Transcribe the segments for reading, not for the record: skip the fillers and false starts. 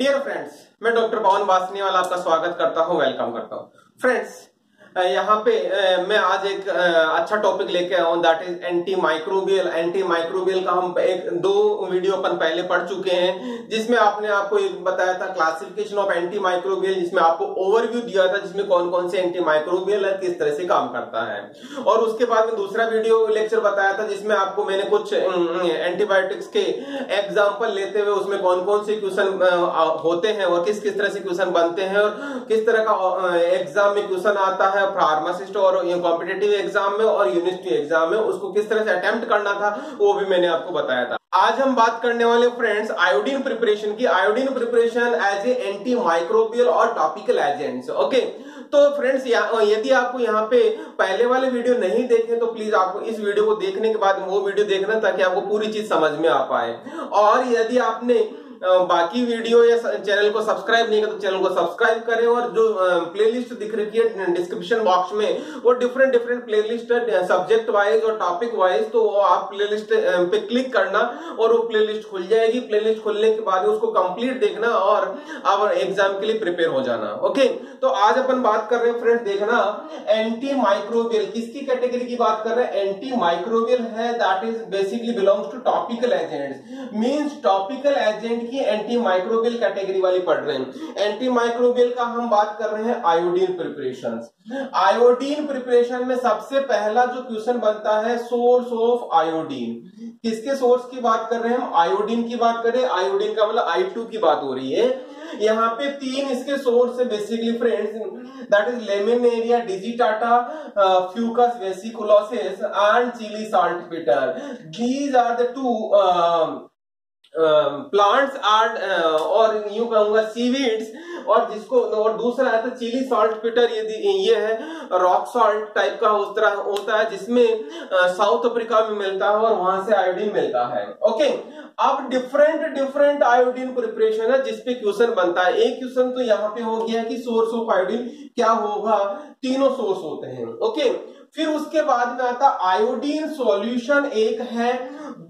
Dear friends, मैं doctor Pawan Basni वाला आपका स्वागत करता हूं, वेलकम करता हूं। फ्रेंड्स, यहाँ पे मैं आज एक अच्छा टॉपिक लेके आया हूं, that is anti microbial. Anti microbial का हम दो वीडियो अपन पहले पढ़ चुके हैं, जिसमें आपको एक बताया था क्लासिफिकेशन ऑफ एंटी माइक्रोबियल, जिसमें आपको ओवरव्यू दिया था जिसमें कौन कौन से एंटी माइक्रोबियल है, किस तरह से काम करता है। और उसके बाद में दूसरा वीडियो लेक्चर बताया था जिसमें आपको मैंने कुछ एंटीबायोटिक्स के एग्जाम्पल लेते हुए उसमें कौन कौन से क्वेश्चन होते हैं और किस किस तरह से क्वेश्चन बनते हैं और किस तरह का एग्जाम में क्वेश्चन आता है फार्मासिस्ट और कॉम्पिटिटिव एग्जाम में और यूनिवर्सिटी एग्जाम में, उसको किस तरह से अटेम्प्ट करना था वो भी मैंने आपको बताया था। आज हम बात करने वाले फ्रेंड्स आयोडीन प्रिपरेशन की। Iodine preparation as a anti microbial और टॉपिकल एजेंट्स। ओके, तो फ्रेंड्स यदि आपको यहाँ पे पहले वाले वीडियो नहीं देखे तो प्लीज आपको इस वीडियो को देखने के बाद वो वीडियो देखना, ताकि आपको पूरी चीज समझ में आ पाए। और यदि आपने बाकी वीडियो या चैनल को सब्सक्राइब नहीं किया तो चैनल को सब्सक्राइब करें। और जो प्लेलिस्ट दिख रही है डिस्क्रिप्शन बॉक्स में, वो डिफरेंट प्लेलिस्ट है सब्जेक्ट वाइज और टॉपिक वाइज, तो वो आप प्लेलिस्ट पे क्लिक करना और वो प्लेलिस्ट खुल जाएगी। प्लेलिस्ट खुलने के बाद उसको कंप्लीट देखना और आप एग्जाम के लिए प्रिपेयर हो जाना। ओके, तो आज अपन बात कर रहे हैं फ्रेंड्स, देखना एंटी माइक्रोबियल किसकी कैटेगरी की बात कर रहे हैं। एंटी माइक्रोबियल है that is basically belongs to topical agents, means topical agent की एंटी माइक्रोबियल कैटेगरी वाली पढ़ रहे हैं। एंटी माइक्रोबियल का हम बात कर रहे हैं आयोडीन प्रिपरेशंस। आयोडीन प्रिपरेशन में सबसे पहला जो क्वेश्चन बनता है सोर्स ऑफ आयोडीन। किसके सोर्स की बात कर रहे हैं हम? आयोडीन की बात करें, आयोडीन का मतलब I2 की बात हो रही है। यहाँ पे तीन इसके सोर्स है basically friends, that is laminaria digitata, Fucus vesiculosus and Chile saltpetre. These are the two plants are और यूं कहूंगा सीवीड्स, और जिसको और दूसरा आता है चिली सॉल्ट पेटर। ये है रॉक सॉल्ट टाइप का होता है, जिसमें साउथ अफ्रीका में मिलता है और वहां से आयोडीन मिलता है। ओके, अब डिफरेंट आयोडीन प्रिपरेशन है जिसपे क्वेश्चन बनता है। एक क्वेश्चन तो यहाँ पे हो गया कि सोर्स ऑफ आयोडीन क्या होगा, तीनों सोर्स होते हैं। ओके, फिर उसके बाद में आता आयोडीन सॉल्यूशन एक है,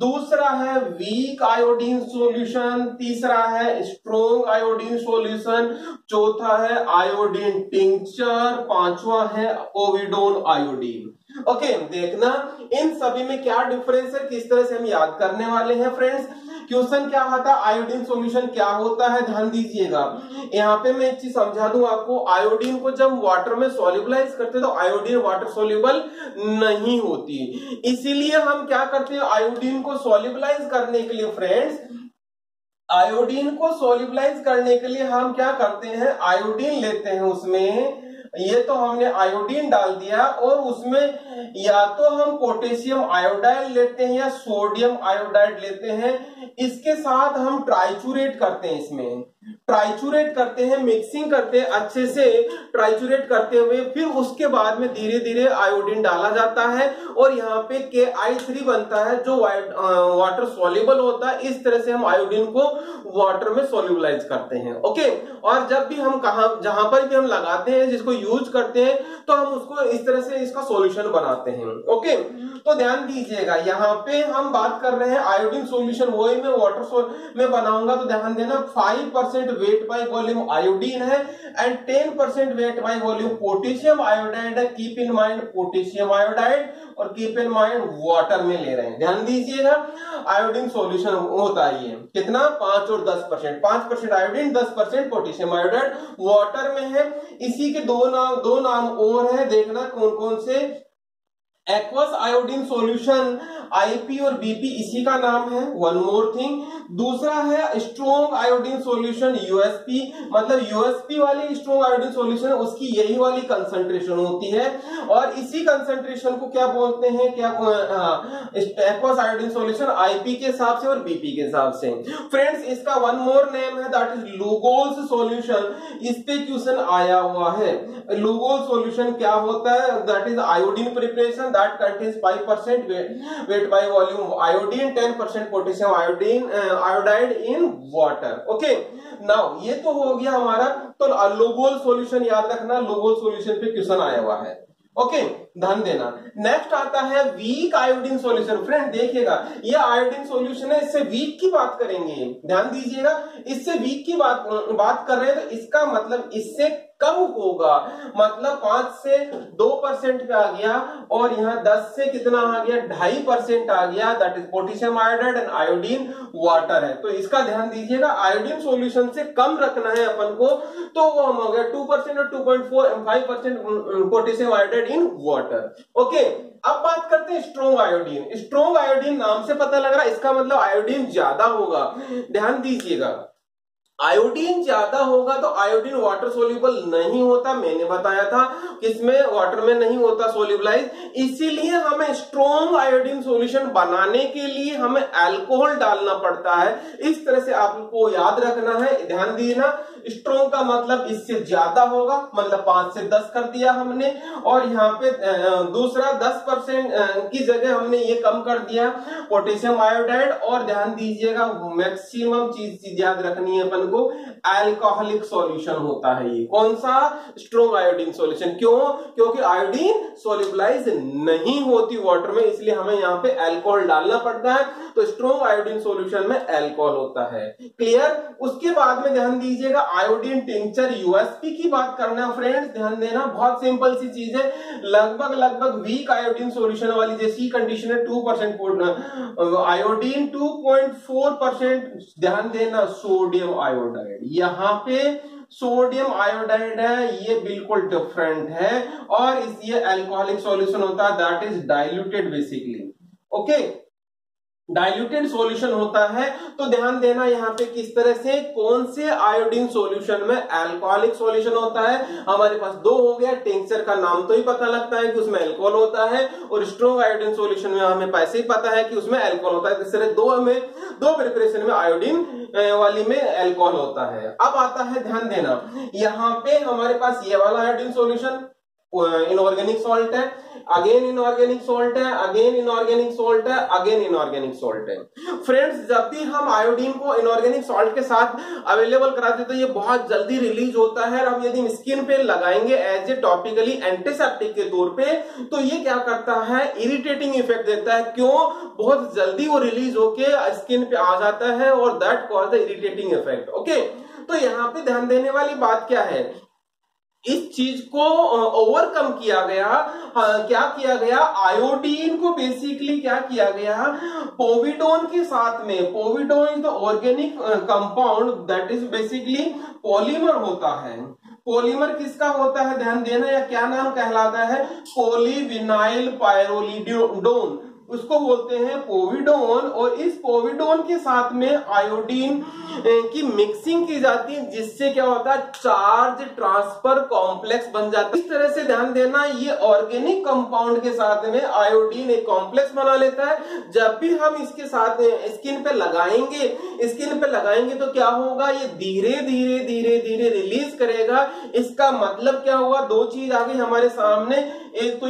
दूसरा है वीक आयोडीन सॉल्यूशन, तीसरा है स्ट्रॉन्ग आयोडीन सॉल्यूशन, चौथा है आयोडीन टिंक्चर, पांचवा है पोविडोन आयोडीन। ओके, देखना इन सभी में क्या डिफरेंस है, किस तरह से हम याद करने वाले हैं। फ्रेंड्स, क्वेश्चन क्या आता है, आयोडीन सॉल्यूशन क्या होता है, ध्यान दीजिएगा। यहाँ पे मैं एक चीज समझा दूं आपको, आयोडीन को जब वाटर में सोल्यूबलाइज करते हैं तो आयोडीन वाटर सोल्यूबल नहीं होती, इसीलिए हम क्या करते हैं आयोडीन को सोल्यूबलाइज करने के लिए। फ्रेंड्स, आयोडीन को सोल्यूबलाइज करने के लिए हम क्या करते हैं, आयोडीन लेते हैं, उसमें ये तो हमने आयोडीन डाल दिया और उसमें या तो हम पोटेशियम आयोडाइड लेते हैं या सोडियम आयोडाइड लेते हैं। इसके साथ हम ट्राइचूरेट करते हैं, इसमें ट्राइचूरेट करते हैं, मिक्सिंग करते हैं अच्छे से, ट्राइचूरेट करते हुए फिर उसके बाद में धीरे धीरे आयोडीन डाला जाता है और यहाँ पे Ki3 बनता है जो वाटर सोल्यूबल होता है। इस तरह से हम आयोडीन को वाटर में सोल्यूबलाइज करते हैं। ओके, और जब भी हम जहां पर भी हम लगाते हैं, जिसको यूज करते हैं, तो हम उसको इस तरह से इसका सोल्यूशन बनाते हैं। ओके, तो ध्यान दीजिएगा यहाँ पे हम बात कर रहे हैं आयोडीन सोल्यूशन, वही मैं वाटर में बनाऊंगा तो ध्यान देना। 5% वेट बाय वॉल्यूम आयोडीन है and 10% weight by volume potassium iodide है। Keep in mind potassium iodide और कीप इन माइंड वाटर में ले रहे हैं, ध्यान दीजिएगा। आयोडीन सॉल्यूशन होता ही है कितना, 5 और 10%, 5% आयोडीन, 10% पोटेशियम आयोडाइड वाटर में है। इसी के दो नाम और है, देखना कौन कौन से। एक्वस आयोडीन सॉल्यूशन आईपी और बीपी इसी का नाम है, वन मोर थिंग। दूसरा है स्ट्रॉन्ग आयोडीन सॉल्यूशन यूएसपी, मतलब यूएसपी वाली स्ट्रॉन्ग आयोडीन सॉल्यूशन, उसकी यही वाली कंसंट्रेशन होती है और इसी कंसंट्रेशन को क्या बोलते हैं, क्या एक्वस आयोडीन सॉल्यूशन आईपी के हिसाब से और बीपी के हिसाब से। फ्रेंड्स, इसका वन मोर नेम है दैट इज लूगोल सॉल्यूशन। इस पे क्वेश्चन आया हुआ है, लूगोल सॉल्यूशन क्या होता है, that is iodine preparation that contains 5% weight by volume iodine, 10% potassium iodide in water. Okay, now ये तो हो गया हमारा, तो लूगोल सॉल्यूशन याद रखना, लूगोल सॉल्यूशन पे क्वेश्चन आया हुआ है। ओके, ध्यान देना। नेक्स्ट आता है वीक आयोडीन सॉल्यूशन। फ्रेंड देखिएगा, ये आयोडीन सॉल्यूशन है, इससे वीक की बात करेंगे, ध्यान दीजिएगा। इससे वीक की बात कर रहे हैं तो इसका मतलब इससे कम होगा, मतलब 5 से 2% पे आ गया, और यहाँ 10 से कितना आ गया, 2.5% आ गया। That is potassium iodide and iodine water है, तो इसका ध्यान दीजिएगा। आयोडीन सॉल्यूशन से कम रखना है अपन को, तो वो हम हो गया 2% और 2.45% potassium iodide in water. Okay, अब बात करते हैं स्ट्रॉन्ग आयोडीन। स्ट्रॉन्ग आयोडीन नाम से पता लग रहा है, इसका मतलब आयोडीन ज्यादा होगा, ध्यान दीजिएगा। आयोडीन ज्यादा होगा तो आयोडीन वाटर सोल्यूबल नहीं होता, मैंने बताया था किसमें, वाटर में नहीं होता सोल्यूबलाइज। इसीलिए हमें स्ट्रॉन्ग आयोडीन सॉल्यूशन बनाने के लिए हमें अल्कोहल डालना पड़ता है। इस तरह से आपको याद रखना है, ध्यान देना। स्ट्रॉन्ग का मतलब इससे ज्यादा होगा, मतलब 5 से 10 कर दिया हमने, और यहाँ पे दूसरा 10% की जगह हमने ये कम कर दिया पोटेशियम आयोडाइड। और ध्यान दीजिएगा, मैक्सिमम चीज याद रखनी है अपन को, अल्कोहलिक सॉल्यूशन होता है ये। कौन सा? Strong iodine solution. क्यों? क्योंकि आयोडीन सोल्यूबलाइज नहीं होती वाटर में, इसलिए हमें यहाँ पे अल्कोहल डालना पड़ता है। तो स्ट्रॉन्ग आयोडीन सॉल्यूशन में अल्कोहल होता है, क्लियर। उसके बाद में ध्यान दीजिएगा आयोडीन टिंचर यूएसपी की बात करना है फ्रेंड्स, ध्यान देना। बहुत सिंपल सी चीज है, लगभग वीक आयोडीन सॉल्यूशन वाली जैसी कंडीशन है, 2% आयोडीन, 2.4%, ध्यान देना, सोडियम आयोडाइड। यहाँ पे सोडियम आयोडाइड है, ये बिल्कुल डिफरेंट है, और ये अल्कोहलिक सॉल्यूशन होता है, that is diluted basically. Okay, diluted solution होता है, तो ध्यान देना यहाँ पे किस तरह से, कौन से आयोडीन सॉल्यूशन में अल्कोहलिक सॉल्यूशन होता है। हमारे पास दो हो गया, टिंचर का नाम तो ही पता लगता है कि उसमें अल्कोहल होता है, और स्ट्रॉन्ग आयोडीन सॉल्यूशन में हमें पैसे ही पता है कि उसमें अल्कोहल होता है। इस तरह दो प्रिपरेशन में आयोडीन वाली में अल्कोहल होता है। अब आता है, ध्यान देना, यहाँ पे हमारे पास ये वाला आयोडीन सॉल्यूशन इनऑर्गेनिक सॉल्ट है, अगेन इनऑर्गेनिक सॉल्ट है, अगेन इनऑर्गेनिक सॉल्ट है, अगेन इनऑर्गेनिक सॉल्ट है। फ्रेंड्स, जब भी हम आयोडीन को इनऑर्गेनिक सॉल्ट के साथ अवेलेबल कराते तो ये बहुत जल्दी रिलीज होता है, और हम यदि स्किन पे लगाएंगे एज ए टॉपिकली एंटीसेप्टिक के तौर पे, तो ये क्या करता है, इरिटेटिंग इफेक्ट देता है। क्यों? बहुत जल्दी वो रिलीज होके स्किन पे आ जाता है, और that cause the irritating effect. Okay, तो यहाँ पे ध्यान देने वाली बात क्या है, इस चीज को ओवरकम किया गया। क्या किया गया, आयोडीन को बेसिकली क्या किया गया, पोविडोन के साथ में, povidone is the organic compound that is basically polymer होता है। पॉलीमर किसका होता है, ध्यान देना, या क्या नाम कहलाता है, पॉलीविनाइल पायरोलीडोन, उसको बोलते हैं पोविडोन। और इस पोविडोन के साथ में आयोडीन की मिक्सिंग की जाती है, जिससे क्या होता है, चार्ज ट्रांसफर कॉम्प्लेक्स बन जाता है। इस तरह से ध्यान देना, ये ऑर्गेनिक कंपाउंड के साथ में आयोडीन एक कॉम्प्लेक्स बना लेता है। जब भी हम इसके साथ स्किन पे लगाएंगे तो क्या होगा, ये धीरे धीरे रिलीज करेगा। इसका मतलब क्या हुआ, दो चीज आ गई हमारे सामने, एक तो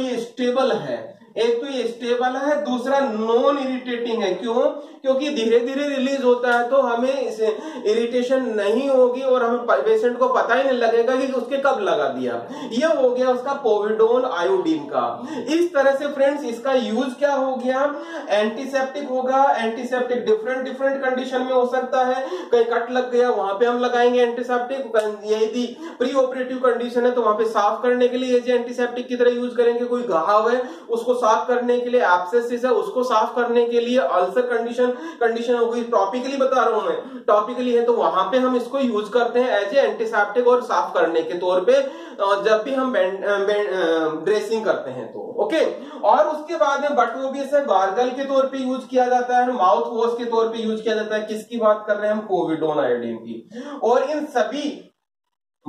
ये स्टेबल है, दूसरा नॉन इरिटेटिंग है। क्यों? क्योंकि धीरे धीरे रिलीज होता है, तो हमें इसे इरिटेशन नहीं होगी, और हमें पेशेंट को पता ही नहीं लगेगा कि उसके कब लगा दिया। ये हो गया उसका पोविडोन आयोडीन का। इस तरह से फ्रेंड्स, इसका यूज क्या हो गया, एंटीसेप्टिक होगा। एंटीसेप्टिक डिफरेंट कंडीशन में हो सकता है, कहीं कट लग गया वहां पे हम लगाएंगे एंटीसेप्टिक, यदि प्री ऑपरेटिव कंडीशन है तो वहां पे साफ करने के लिए एंटीसेप्टिक की तरह यूज करेंगे। कोई घाव है उसको साफ करने के लिए, एब्सेस है उसको साफ करने के लिए, अल्सर कंडीशन हो गई, टॉपिकली बता रहा हूं मैं, टॉपिकली है तो वहां पे हम इसको यूज करते हैं एज ए एंटीसेप्टिक और साफ करने के तौर पे, जब भी हम ड्रेसिंग करते हैं तो। ओके, और उसके बाद में बटोबियस है, गार्गल के तौर पे यूज किया जाता है, माउथ वॉश के तौर पे यूज किया जाता है। किसकी बात कर रहे हैं हम, पोविडोन आयोडीन की। और इन सभी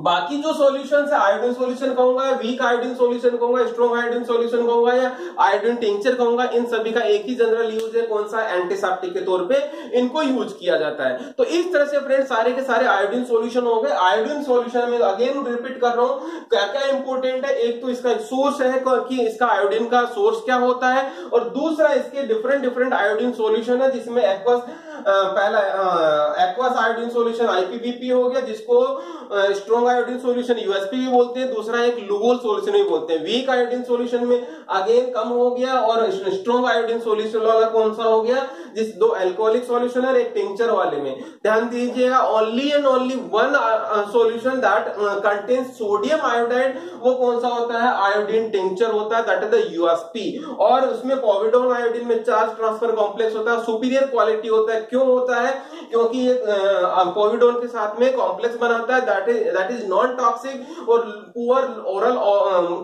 बाकी जो सॉल्यूशंस है, आयोडीन सॉल्यूशन कहूंगा, वीक आयोडीन सॉल्यूशन कहूंगा, स्ट्रॉन्ग आयोडीन सॉल्यूशन कहूंगा, या आयोडीन टिंचर कहूंगा, इन सभी का एक ही जनरल यूज है, कौन सा, एंटीसेप्टिक के तौर पे इनको यूज किया जाता है। तो इस तरह से फ्रेंड्स सारे के सारे आयोडीन सॉल्यूशन हो गए। आयोडीन सॉल्यूशन में अगेन रिपीट कर रहा हूँ, क्या क्या इंपोर्टेंट है, एक तो इसका सोर्स है कि इसका आयोडीन का सोर्स क्या होता है, और दूसरा इसके डिफरेंट आयोडीन सॉल्यूशन है, जिसमें एक्वस पहला एक्वास आयोडीन सोल्यूशन आईपीबीपी हो गया, जिसको स्ट्रॉन्ग आयोडीन सोल्यूशन यूएसपी भी बोलते हैं। दूसरा एक लूगोल सोल्यूशन भी बोलते हैं। वीक आयोडीन सोल्यूशन में अगेन कम हो गया, और स्ट्रॉन्ग आयोडीन सोल्यूशन वाला कौन सा हो गया, जिस दो एल्कोहलिक सोल्यूशन और एक टिंचर वाले में। ध्यान दीजिएगा, only and only one solution that contain sodium iodide, वो कौन सा होता है, आयोडीन टिंचर होता है, दैट इज द यूएसपी। और उसमें पोविडोन आयोडीन में चार्ज ट्रांसफर कॉम्प्लेक्स होता है, सुपीरियर क्वालिटी होता है। क्यों होता है, क्योंकि ये पोविडोन के साथ में कॉम्प्लेक्स बनाता है, दैट इज नॉन टॉक्सिक और पुअर ओरल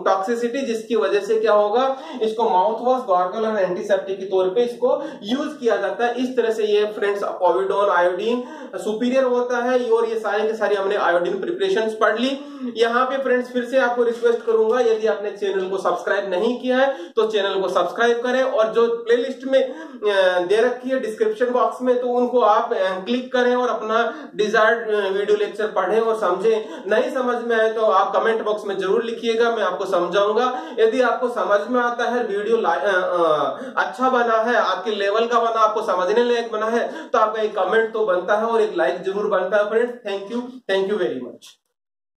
टॉक्सिसिटी, जिसकी वजह से क्या होगा, इसको माउथ वॉश, गॉर्गल और एंटीसेप्टिक के तौर पे इसको यूज किया जाता है। इस तरह से ये फ्रेंड्स पोविडोन आयोडीन सुपीरियर होता है, और ये सारे के सारे हमने आयोडीन प्रिपरेशंस पढ़ ली। यहाँ पे फ्रेंड्स फिर से आपको रिक्वेस्ट करूंगा, यदि आपने चैनल को सब्सक्राइब नहीं किया है तो चैनल को सब्सक्राइब करें, और जो प्लेलिस्ट में दे रखी है डिस्क्रिप्शन बॉक्स में, तो उनको आप क्लिक करें और अपना डिजायर्ड वीडियो लेक्चर पढ़ें और समझें। नहीं समझ में आए तो आप कमेंट बॉक्स में जरूर लिखिएगा, मैं आपको समझाऊंगा। यदि आपको समझ में आता है, वीडियो अच्छा बना है, आपके लेवल का बना, आपको समझने लायक बना है, तो आपका एक कमेंट तो बनता है और एक लाइक जरूर बनता है। Friends thank you very much.